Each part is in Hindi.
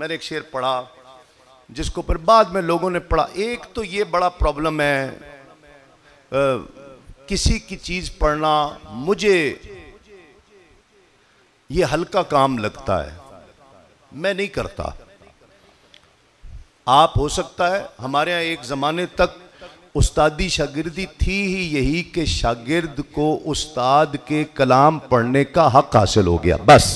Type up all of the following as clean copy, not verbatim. मैंने एक शेर पढ़ा जिसको पर बाद में लोगों ने पढ़ा। एक तो ये बड़ा प्रॉब्लम है किसी की चीज़ पढ़ना, मुझे ये हल्का काम लगता है, मैं नहीं करता। आप हो सकता है हमारे यहाँ एक ज़माने तक उस्तादी शागिर्दी थी ही यही कि शागिर्द को उस्ताद के कलाम पढ़ने का हक हासिल हो गया, बस।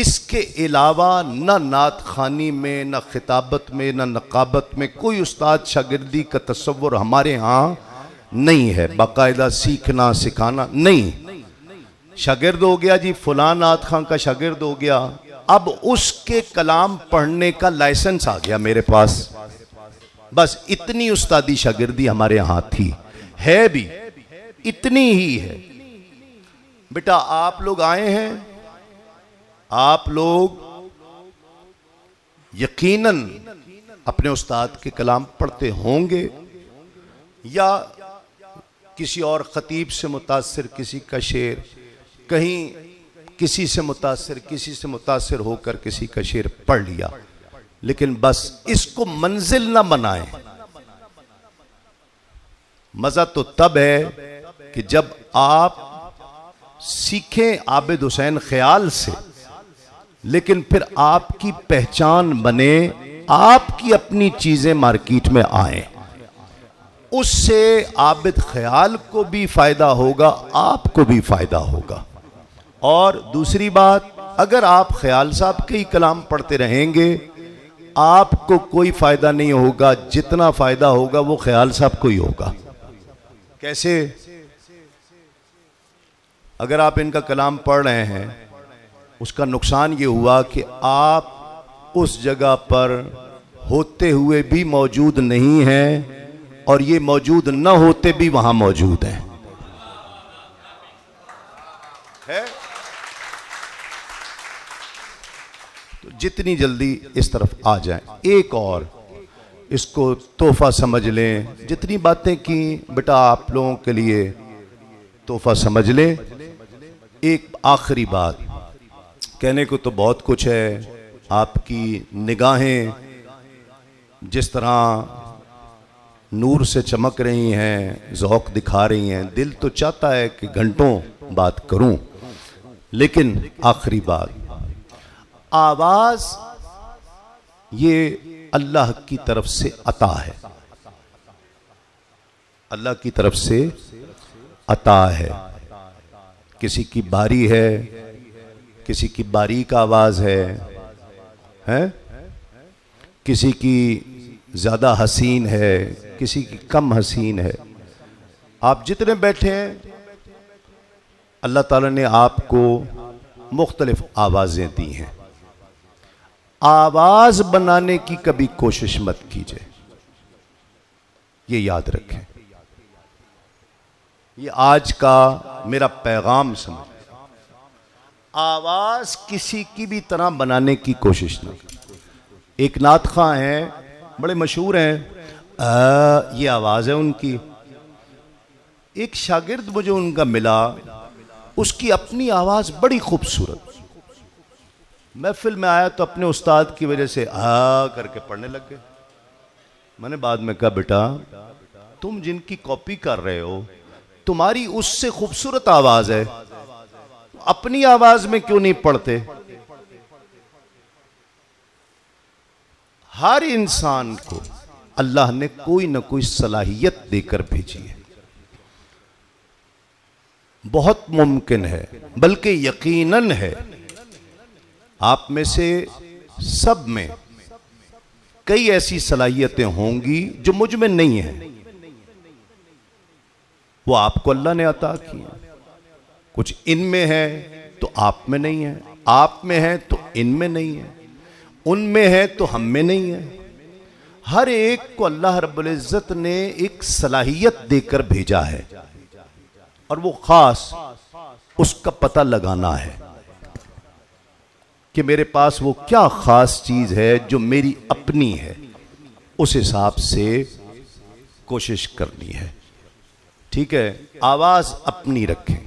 इसके अलावा ना नात खानी में, ना खिताबत में, ना नकाबत में कोई उस्ताद शागिर्दी का तस्वर हमारे यहाँ नहीं है। बाकायदा सीखना सिखाना नहीं, शागिर्द हो गया जी फलां नात खां का शागिर्द हो गया, अब उसके कलाम पढ़ने का लाइसेंस आ गया मेरे पास। बस इतनी उस्तादी शागिर्दी हमारे यहाँ थी, है भी इतनी ही है। बेटा आप लोग आए हैं, आप लोग यकीनन अपने उस्ताद के कलाम पढ़ते होंगे या किसी और खतीब से मुतासर किसी का शेर, कहीं किसी से मुतासर होकर किसी का शेर पढ़ लिया, लेकिन बस इसको मंजिल ना बनाएं। मज़ा तो तब है कि जब आप सीखें आबिद हुसैन ख्याल से, लेकिन फिर आपकी पहचान बने, आपकी अपनी चीजें मार्केट में आए, उससे आबिद ख्याल को भी फायदा होगा, आपको भी फायदा होगा। और दूसरी बात, अगर आप ख्याल साहब के ही कलाम पढ़ते रहेंगे आपको कोई फायदा नहीं होगा, जितना फायदा होगा वो ख्याल साहब को ही होगा। कैसे? अगर आप इनका कलाम पढ़ रहे हैं, उसका नुकसान ये हुआ कि आप उस जगह पर होते हुए भी मौजूद नहीं हैं और ये मौजूद न होते भी वहां मौजूद हैं। है? तो जितनी जल्दी इस तरफ आ जाएं। एक और इसको तोहफा समझ लें, जितनी बातें की बेटा आप लोगों के लिए तोहफा समझ लें। एक आखिरी बात, कहने को तो बहुत कुछ है, आपकी निगाहें जिस तरह नूर से चमक रही हैं, ज़ौक़ दिखा रही हैं, दिल तो चाहता है कि घंटों बात करूं, लेकिन आखिरी बात, आवाज़ ये अल्लाह की तरफ से अता है, अल्लाह की तरफ से अता है। किसी की बारी है, किसी की बारीक आवाज़ है, किसी की ज़्यादा हसीन है, किसी की कम हसीन है। आप जितने बैठे हैं अल्लाह ताला ने आपको मुख्तलिफ आवाज़ें दी हैं। आवाज़ बनाने की कभी कोशिश मत कीजिए, ये याद रखें। ये आज का मेरा पैगाम समझ। आवाज़ किसी की भी तरह बनाने की कोशिश ना। एक नात खां हैं, बड़े मशहूर हैं, ये आवाज़ है उनकी। एक शागिर्द मुझे उनका मिला, उसकी अपनी आवाज़ बड़ी खूबसूरत। महफिल में आया तो अपने उस्ताद की वजह से आ करके पढ़ने लग गए। मैंने बाद में कहा बेटा तुम जिनकी कॉपी कर रहे हो तुम्हारी उससे खूबसूरत आवाज़ है, अपनी आवाज में क्यों नहीं पढ़ते? हर इंसान को अल्लाह ने कोई ना कोई सलाहियत देकर भेजी है। बहुत मुमकिन है, बल्कि यकीनन है, आप में से सब में कई ऐसी सलाहियतें होंगी जो मुझ में नहीं है, वो आपको अल्लाह ने अता की है। कुछ इनमें है तो आप में नहीं है, आप में है तो इनमें नहीं है, उनमें है तो हम में नहीं है। हर एक को अल्लाह रब्बुल इज़्ज़त ने एक सलाहियत देकर भेजा है और वो ख़ास उसका पता लगाना है कि मेरे पास वो क्या ख़ास चीज़ है जो मेरी अपनी है, उस हिसाब से कोशिश करनी है। ठीक है, आवाज़ अपनी रखें,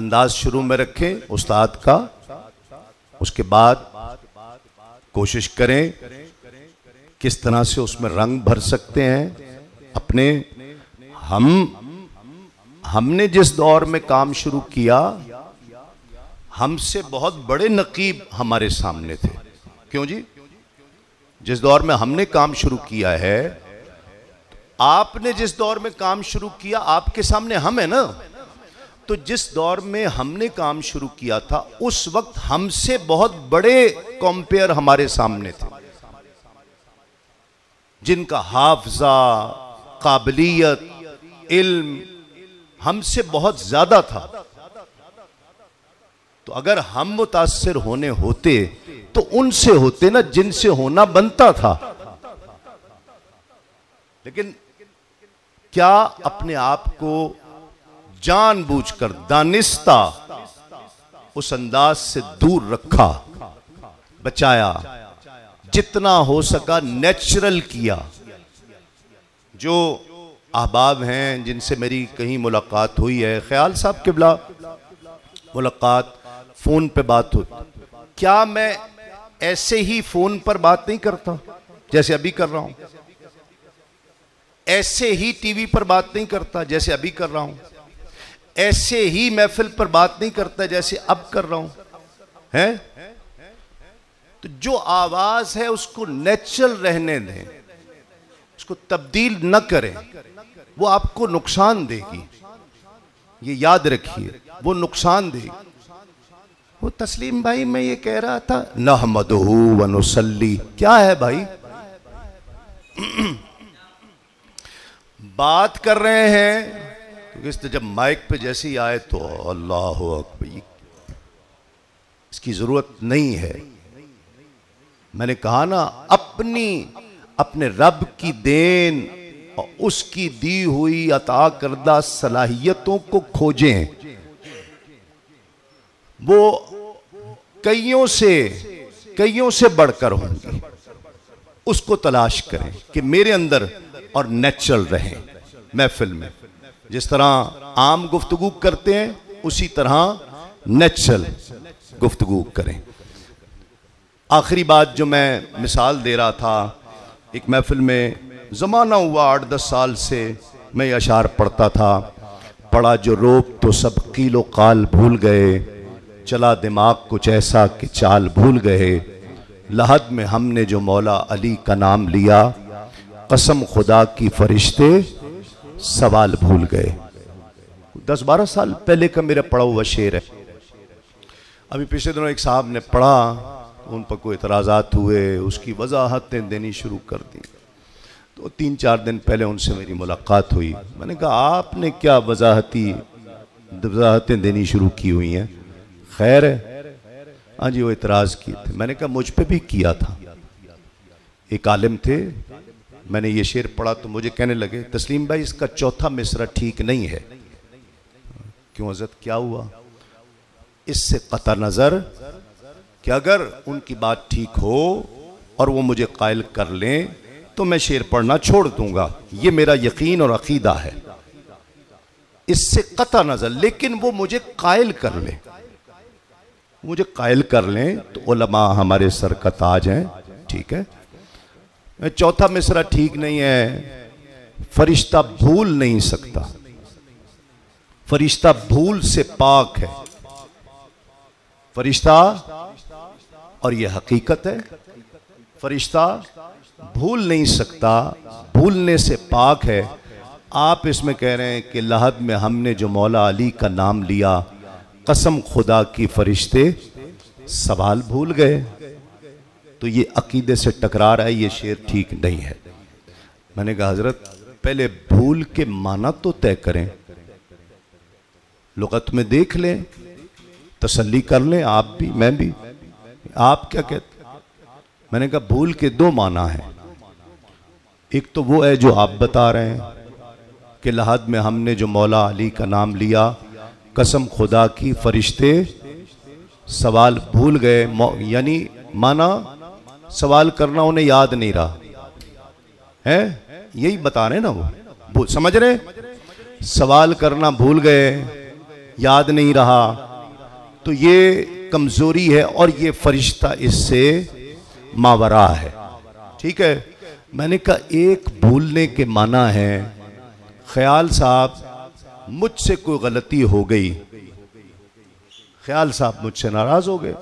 अंदाज शुरू में रखें उस्ताद का, उसके बाद कोशिश करें किस तरह से उसमें रंग भर सकते हैं अपने। हमने जिस दौर में काम शुरू किया, हमसे बहुत बड़े नकीब हमारे सामने थे। क्यों जी? जिस दौर में हमने काम शुरू किया है, आपने जिस दौर में काम शुरू किया, आपके सामने हम है ना। तो जिस दौर में हमने काम शुरू किया था, उस वक्त हमसे बहुत बड़े कंपेयर हमारे सामने थे, जिनका हाफजा, काबिलियत, इल्म हमसे बहुत ज्यादा था। तो अगर हम मुतासिर होने होते तो उनसे होते ना, जिनसे होना बनता था। लेकिन क्या अपने आप को जानबूझकर दानिस्ता उस अंदाज से दूर रखा, बचाया, जितना हो सका नेचुरल किया। जो अहबाब हैं जिनसे मेरी कहीं मुलाकात हुई है, ख्याल साहब किबला मुलाकात फोन पे बात होती, क्या मैं ऐसे ही फोन पर बात नहीं करता जैसे अभी कर रहा हूं, ऐसे ही टीवी पर बात नहीं करता जैसे अभी कर रहा हूं, ऐसे ही महफिल पर बात नहीं करता जैसे अब कर रहा हूं, हैं? तो जो आवाज है उसको नेचुरल रहने दें, उसको तब्दील न करें, वो आपको नुकसान देगी। ये याद रखिए, वो नुकसान देगी। वो तस्लीम भाई मैं ये कह रहा था, नहमदहु व नुसल्ली, क्या है भाई? बात कर रहे हैं क्योंकि जब माइक पे जैसे ही आए तो अल्लाह हू अकबर, इसकी जरूरत नहीं है। मैंने कहा ना, अपने रब की देन और उसकी दी हुई अता करदा सलाहियतों को खोजें। वो कईयों से बढ़कर होंगी, उसको तलाश करें कि मेरे अंदर और नेचुरल रहें महफिल में। जिस तरह आम गुफ्तगू करते हैं उसी तरह नेचुरल गुफ्तगू करें। आखिरी बात जो मैं मिसाल दे रहा था, एक महफिल में ज़माना हुआ 8-10 साल से मैं अशार पढ़ता था, पढ़ा जो रोब तो सब कीलो काल भूल गए, चला दिमाग कुछ ऐसा कि चाल भूल गए, लहद में हमने जो मौला अली का नाम लिया, कसम खुदा की फरिश्ते सवाल भूल गए। 10-12 साल पहले का मेरा पढ़ा हुआ शेर है। अभी पिछले दिनों एक साहब ने पढ़ा, उन पर कोई इतराज़ात हुए, उसकी वजाहतें देनी शुरू कर दी। तो 3-4 दिन पहले उनसे मेरी मुलाकात हुई। मैंने कहा आपने क्या वजाहतें देनी शुरू की हुई हैं? खैर है। हाँ जी, वो इतराज़ किए थे। मैंने कहा मुझ पर भी किया था। एक आलिम थे, मैंने ये शेर पढ़ा तो मुझे कहने लगे, तस्लीम भाई इसका चौथा मिसरा ठीक नहीं है। क्यों हज़रत क्या हुआ? इससे कतर नज़र कि अगर उनकी बात ठीक हो और वो मुझे कायल कर लें तो मैं शेर पढ़ना छोड़ दूंगा, ये मेरा यकीन और अकीदा है। इससे कतर नज़र, लेकिन वो मुझे कायल कर लें, तो उलमा हमारे सर का ताज हैं, ठीक है, चौथा मिसरा ठीक नहीं है। फरिश्ता भूल नहीं सकता, फरिश्ता भूल से पाक है, फरिश्ता, और यह हकीकत है, फरिश्ता भूल नहीं सकता, भूलने से पाक है। आप इसमें कह रहे हैं कि लहद में हमने जो मौला अली का नाम लिया, कसम खुदा की फरिश्ते सवाल भूल गए, तो ये अकीदे से टकरा रहा है, ये शेर ठीक नहीं है। मैंने कहा हजरत पहले भूल के माना तो तय करें, लुगत में देख लें, तसल्ली कर लें, आप भी मैं भी, आप क्या कहते? मैंने कहा भूल के 2 माना है, एक तो वो है जो आप बता रहे हैं कि लहद में हमने जो मौला अली का नाम लिया, कसम खुदा की फरिश्ते सवाल भूल गए, यानी माना सवाल करना उन्हें याद नहीं रहा है, यही बता रहे ना, वो समझ रहे, सवाल करना भूल गए, याद नहीं रहा, तो ये कमजोरी है और ये फरिश्ता इससे मावरा है। ठीक है, मैंने कहा एक भूलने के माना है ख्याल साहब मुझसे कोई गलती हो गई, ख्याल साहब मुझसे नाराज हो गए,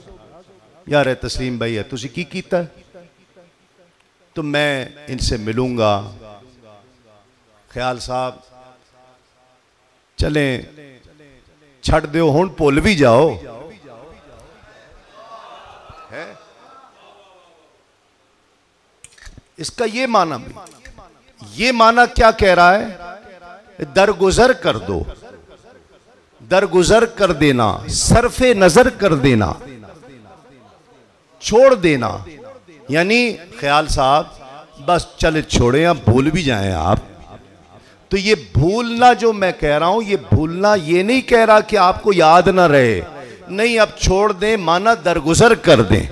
यार है तस्लीम भाई है तुझे की कीता है? तो मैं इनसे मिलूंगा, ख्याल साहब चले छड़ दो हुन भुल भी जाओ है। इसका ये माना भी, ये माना क्या कह रहा है, दरगुजर कर दो, दरगुजर कर देना, सरफे नजर कर देना, छोड़ देना, यानी ख्याल साहब बस चले छोड़े आप भूल भी जाए आप। तो ये भूलना जो मैं कह रहा हूं, ये भूलना ये नहीं कह रहा कि आपको याद ना रहे, नहीं अब छोड़ दें, माना दरगुजर कर दें।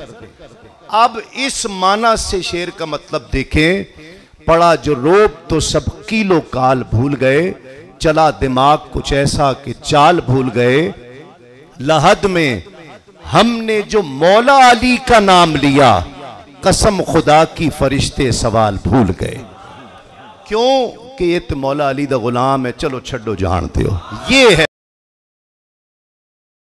अब इस माना से शेर का मतलब देखें, पड़ा जो रोब तो सब कीलो काल भूल गए, चला दिमाग कुछ ऐसा कि चाल भूल गए, लहद में हमने जो मौला अली का नाम लिया, कसम खुदा की फरिश्ते सवाल भूल गए। क्यों कि ये तो मौला अली दा गुलाम है, चलो छड्डो जान दियो। ये है।